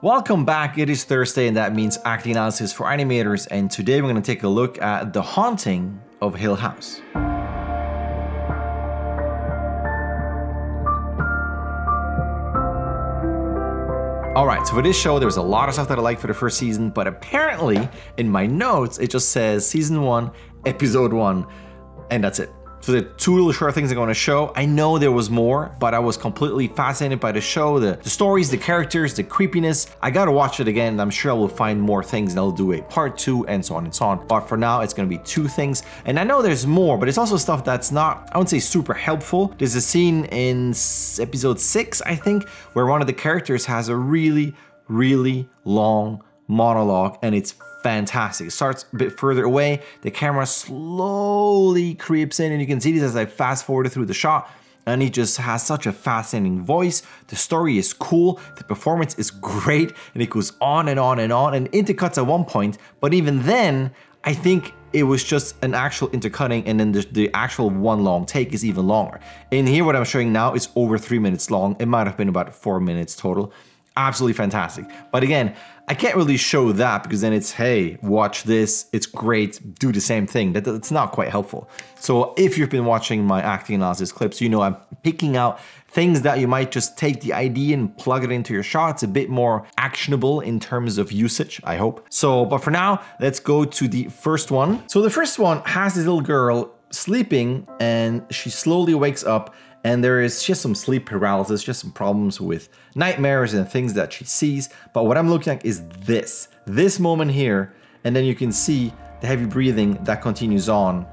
Welcome back, it is Thursday and that means acting analysis for animators, and today we're going to take a look at The Haunting of Hill House. Alright, so for this show there was a lot of stuff that I liked for the first season, but apparently in my notes it just says season 1, episode 1, and that's it. So the two little short things I'm going to show. I know there was more, but I was completely fascinated by the show, the stories, the characters, the creepiness. I gotta watch it again and I'm sure I will find more things and I'll do a part 2 and so on and so on. But for now, it's gonna be two things. And I know there's more, but it's also stuff that's not, I wouldn't say super helpful. There's a scene in episode 6, I think, where one of the characters has a really long monologue and it's fantastic. It starts a bit further away, the camera slowly creeps in, and you can see this as I fast forwarded through the shot, and he just has such a fascinating voice. The story is cool, the performance is great, and it goes on and on and on, and intercuts at one point, but even then, I think it was just an actual intercutting, and then the actual one long take is even longer. In here, what I'm showing now is over 3 minutes long. It might have been about 4 minutes total. Absolutely fantastic. But again, I can't really show that because then it's, hey, watch this, it's great, do the same thing. That's not quite helpful. So if you've been watching my acting analysis clips, you know I'm picking out things that you might just take the idea and plug it into your shot. It's a bit more actionable in terms of usage, I hope. So, but for now, let's go to the first one. So the first one has this little girl sleeping and she slowly wakes up, and there is just some sleep paralysis, just some problems with nightmares and things that she sees. But what I'm looking at is this moment here, and then you can see the heavy breathing that continues on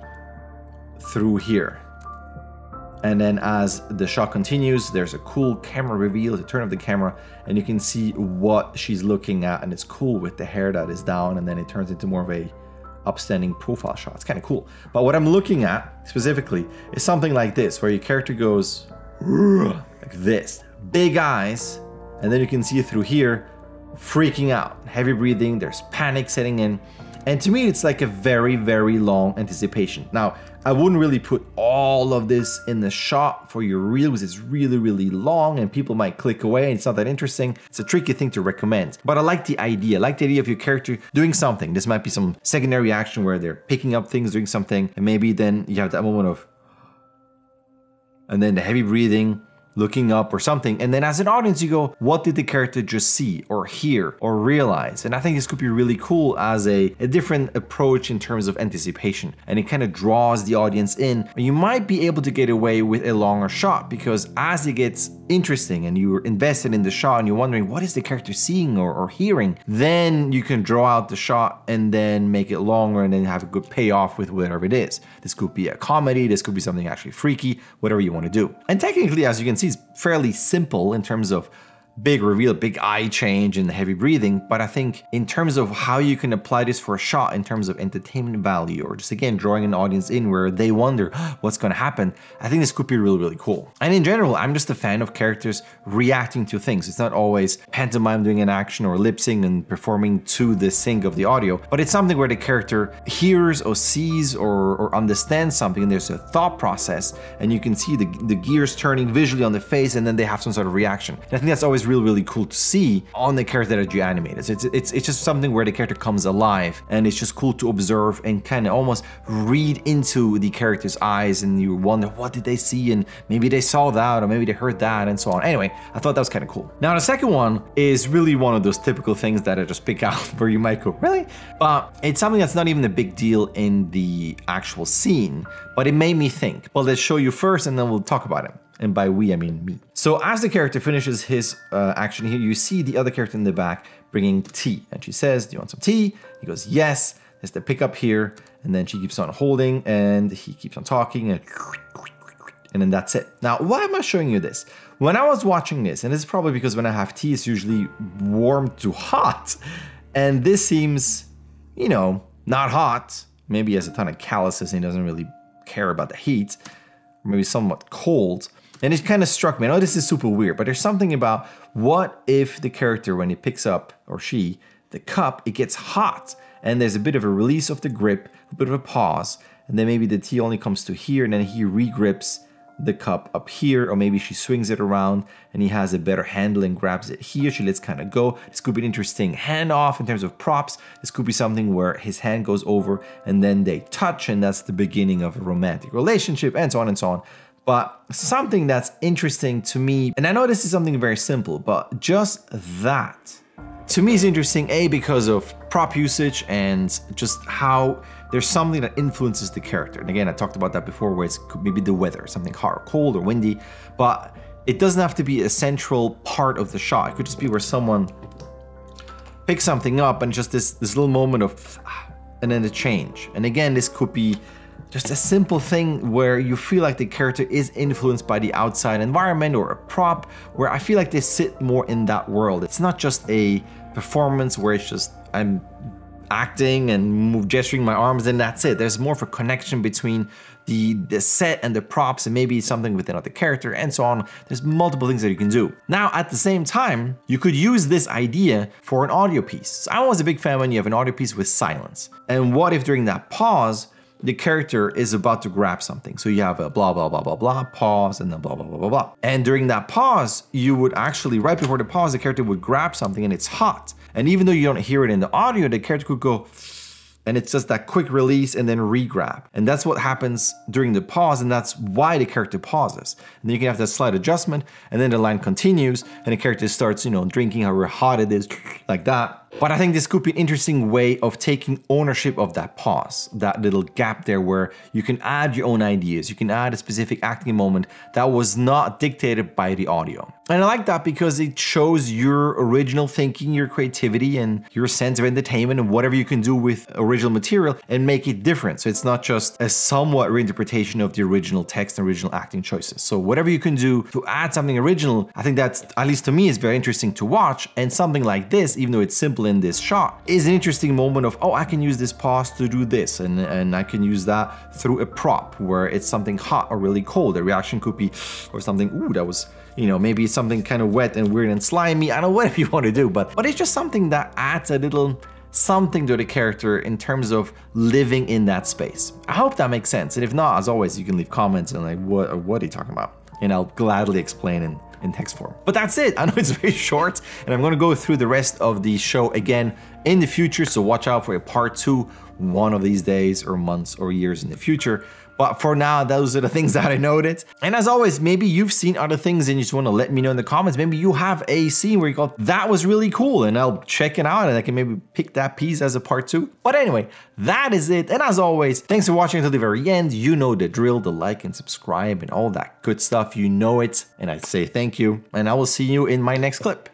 through here. And then as the shot continues, there's a cool camera reveal, the turn of the camera, and you can see what she's looking at, and it's cool with the hair that is down, and then it turns into more of a upstanding profile shot. It's kind of cool. But what I'm looking at specifically is something like this, where your character goes like this, big eyes, and then you can see through here, freaking out, heavy breathing, there's panic setting in. And to me, it's like a very long anticipation. Now, I wouldn't really put all of this in the shot for your reel because it's really long and people might click away and it's not that interesting. It's a tricky thing to recommend. But I like the idea. I like the idea of your character doing something. This might be some secondary action where they're picking up things, doing something, and maybe then you have that moment of, and then the heavy breathing, looking up or something, and then as an audience you go, what did the character just see or hear or realize? And I think this could be really cool as a different approach in terms of anticipation, and it kind of draws the audience in, and you might be able to get away with a longer shot because as it gets interesting and you're invested in the shot and you're wondering what is the character seeing or hearing, then you can draw out the shot and then make it longer and then have a good payoff with whatever it is. This could be a comedy, this could be something actually freaky, whatever you want to do. And technically, as you can see, it's fairly simple in terms of big reveal, big eye change and the heavy breathing, but I think in terms of how you can apply this for a shot in terms of entertainment value or just again drawing an audience in where they wonder what's going to happen, I think this could be really cool. And in general, I'm just a fan of characters reacting to things. It's not always pantomime doing an action or lip sync and performing to the sync of the audio, but it's something where the character hears or sees or understands something and there's a thought process and you can see the gears turning visually on the face and then they have some sort of reaction. And I think that's always really cool to see on the character that you animated. So it's just something where the character comes alive and it's just cool to observe and kind of almost read into the character's eyes and you wonder what did they see, and maybe they saw that or maybe they heard that and so on. Anyway, I thought that was kind of cool. Now the second one is really one of those typical things that I just pick out where you might go, really? But it's something that's not even a big deal in the actual scene, but it made me think. Well, let's show you first and then we'll talk about it. And by we, I mean me. So as the character finishes his action here, you see the other character in the back bringing tea. And she says, do you want some tea? He goes, yes. There's the pickup here. And then she keeps on holding and he keeps on talking. And then that's it. Now, why am I showing you this? When I was watching this, and this is probably because when I have tea, it's usually warm to hot. And this seems, you know, not hot. Maybe he has a ton of calluses and he doesn't really care about the heat. Maybe somewhat cold. And it kind of struck me, I know this is super weird, but there's something about what if the character, when he picks up, or she, the cup, it gets hot, and there's a bit of a release of the grip, a bit of a pause, and then maybe the tea only comes to here, and then he regrips the cup up here, or maybe she swings it around and he has a better handle and grabs it here. She lets kind of go. This could be an interesting handoff in terms of props. This could be something where his hand goes over and then they touch, and that's the beginning of a romantic relationship, and so on and so on. But something that's interesting to me, and I know this is something very simple, but just that to me is interesting, A, because of prop usage and just how there's something that influences the character. And again, I talked about that before, where it's maybe the weather, something hot or cold or windy, but it doesn't have to be a central part of the shot. It could just be where someone picks something up and just this little moment of, and then the change. And again, this could be just a simple thing where you feel like the character is influenced by the outside environment or a prop, where I feel like they sit more in that world. It's not just a performance where it's just I'm acting and gesturing my arms and that's it. There's more of a connection between the set and the props, and maybe something with another character and so on. There's multiple things that you can do. Now, at the same time, you could use this idea for an audio piece. So I'm always a big fan when you have an audio piece with silence. And what if during that pause, the character is about to grab something? So you have a blah, blah, blah, blah, blah, pause, and then blah, blah, blah, blah, blah. And during that pause, you would actually, right before the pause, the character would grab something and it's hot. And even though you don't hear it in the audio, the character could go, and it's just that quick release and then re-grab. And that's what happens during the pause, and that's why the character pauses. And then you can have that slight adjustment, and then the line continues, and the character starts, you know, drinking however hot it is, like that. But I think this could be an interesting way of taking ownership of that pause, that little gap there where you can add your own ideas, you can add a specific acting moment that was not dictated by the audio. And I like that because it shows your original thinking, your creativity, and your sense of entertainment and whatever you can do with original material and make it different. So it's not just a somewhat reinterpretation of the original text and original acting choices. So whatever you can do to add something original, I think that's, at least to me, is very interesting to watch. And something like this, even though it's simple in this shot, is an interesting moment of, oh, I can use this pause to do this, and I can use that through a prop where it's something hot or really cold. The reaction could be, or something, ooh, that was, you know, maybe something kind of wet and weird and slimy. I don't know, whatever you want to do, but it's just something that adds a little something to the character in terms of living in that space. I hope that makes sense, and if not, as always, you can leave comments and like, what are you talking about? And I'll gladly explain in text form. But that's it. I know it's very short, and I'm gonna go through the rest of the show again in the future, so watch out for a part 2 one of these days or months or years in the future. But for now, those are the things that I noted. And as always, maybe you've seen other things and you just want to let me know in the comments. Maybe you have a scene where you go, that was really cool, and I'll check it out and I can maybe pick that piece as a part 2. But anyway, that is it. And as always, thanks for watching until the very end. You know the drill, the like and subscribe and all that good stuff. You know it. And I say thank you. And I will see you in my next clip.